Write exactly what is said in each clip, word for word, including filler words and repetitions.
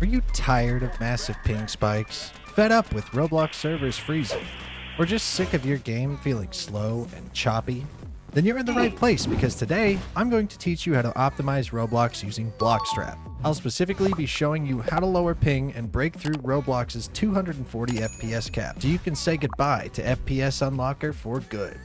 Are you tired of massive ping spikes? Fed up with Roblox servers freezing? Or just sick of your game feeling slow and choppy? Then you're in the right place, because today I'm going to teach you how to optimize Roblox using Bloxstrap. I'll specifically be showing you how to lower ping and break through Roblox's two hundred forty F P S cap, so you can say goodbye to F P S Unlocker for good.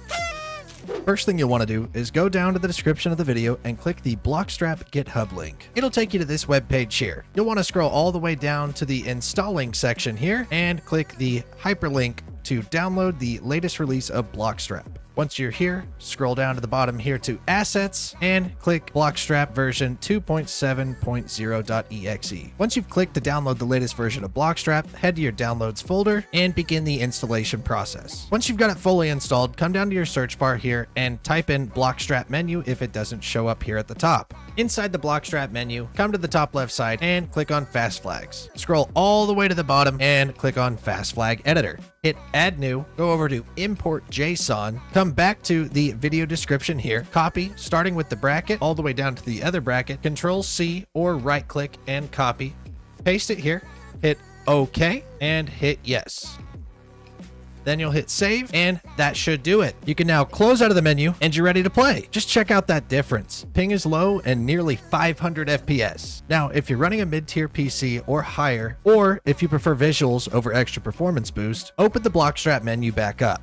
First thing you'll want to do is go down to the description of the video and click the Bloxstrap GitHub link. It'll take you to this web page here. You'll want to scroll all the way down to the installing section here and click the hyperlink to download the latest release of Bloxstrap. Once you're here, scroll down to the bottom here to Assets and click Bloxstrap version two point seven point zero dot E X E. Once you've clicked to download the latest version of Bloxstrap, head to your Downloads folder and begin the installation process. Once you've got it fully installed, come down to your search bar here and type in Bloxstrap menu if it doesn't show up here at the top. Inside the Bloxstrap menu, come to the top left side and click on Fast Flags. Scroll all the way to the bottom and click on Fast Flag Editor. Hit Add New, go over to Import JSON, come back to the video description here, copy, starting with the bracket all the way down to the other bracket, Control C or right click and copy, paste it here, hit OK and hit Yes. Then you'll hit save and that should do it. You can now close out of the menu and you're ready to play. Just check out that difference. Ping is low and nearly five hundred F P S. Now, if you're running a mid-tier P C or higher, or if you prefer visuals over extra performance boost, open the Bloxstrap menu back up.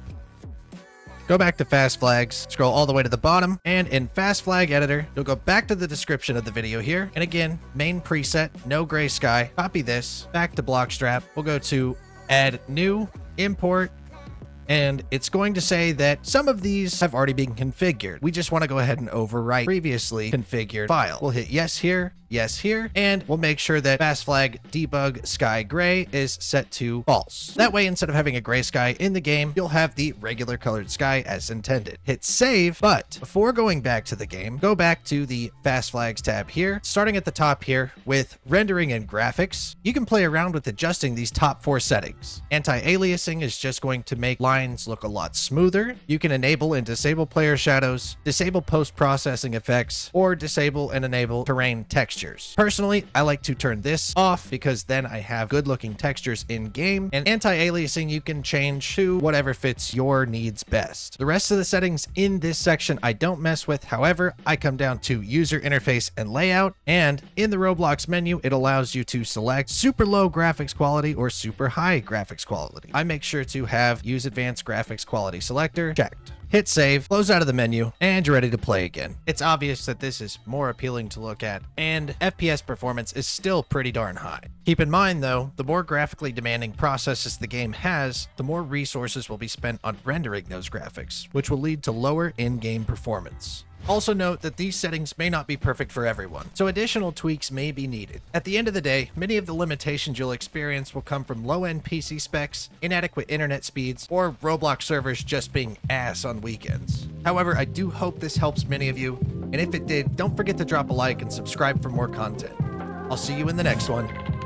Go back to Fast Flags, scroll all the way to the bottom, and in Fast Flag Editor, you'll go back to the description of the video here, and again, main preset, no gray sky, copy this, back to Bloxstrap, we'll go to Add New, Import, and it's going to say that some of these have already been configured. We just want to go ahead and overwrite previously configured file. We'll hit yes here, yes here, and we'll make sure that fast flag debug sky gray is set to false. That way, instead of having a gray sky in the game, you'll have the regular colored sky as intended. Hit save, but before going back to the game, go back to the fast flags tab here, starting at the top here with rendering and graphics. You can play around with adjusting these top four settings. Anti-aliasing is just going to make lines look a lot smoother. You can enable and disable player shadows, disable post-processing effects, or disable and enable terrain textures. Personally, I like to turn this off because then I have good looking textures in game, and anti-aliasing you can change to whatever fits your needs best. The rest of the settings in this section I don't mess with. However, I come down to user interface and layout, and in the Roblox menu, it allows you to select super low graphics quality or super high graphics quality. I make sure to have use advanced graphics quality selector checked. Hit save, close out of the menu, and you're ready to play again. It's obvious that this is more appealing to look at, and F P S performance is still pretty darn high. Keep in mind though, the more graphically demanding processes the game has, the more resources will be spent on rendering those graphics, which will lead to lower in-game performance. Also note that these settings may not be perfect for everyone, so additional tweaks may be needed. At the end of the day, many of the limitations you'll experience will come from low-end P C specs, inadequate internet speeds, or Roblox servers just being ass on weekends. However, I do hope this helps many of you, and if it did, don't forget to drop a like and subscribe for more content. I'll see you in the next one.